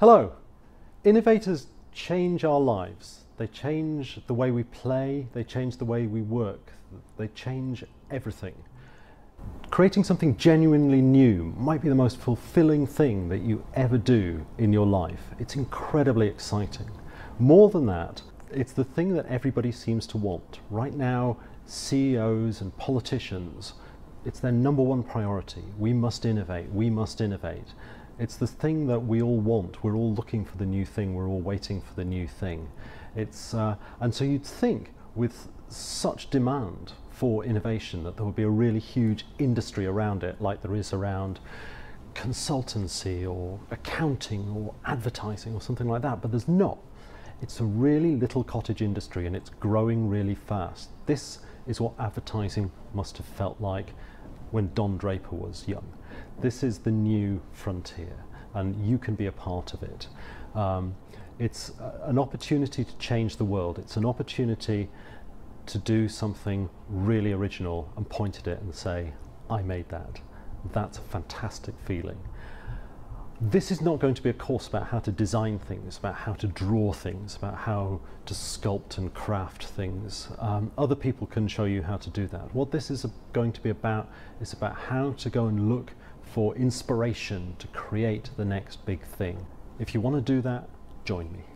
Hello. Innovators change our lives. They change the way we play, they change the way we work, they change everything. Creating something genuinely new might be the most fulfilling thing that you ever do in your life. It's incredibly exciting. More than that, it's the thing that everybody seems to want. Right now, CEOs and politicians, it's their number one priority. We must innovate, we must innovate. It's the thing that we all want. We're all looking for the new thing. We're all waiting for the new thing. And so you'd think with such demand for innovation that there would be a really huge industry around it, like there is around consultancy or accounting or advertising or something like that, but there's not. It's a really little cottage industry and it's growing really fast. This is what advertising must have felt like when Don Draper was young. This is the new frontier and you can be a part of it. It's an opportunity to change the world. It's an opportunity to do something really original and point at it and say, I made that. That's a fantastic feeling. This is not going to be a course about how to design things, about how to draw things, about how to sculpt and craft things. Other people can show you how to do that. What this is going to be about is about how to go and look for inspiration to create the next big thing. If you want to do that, join me.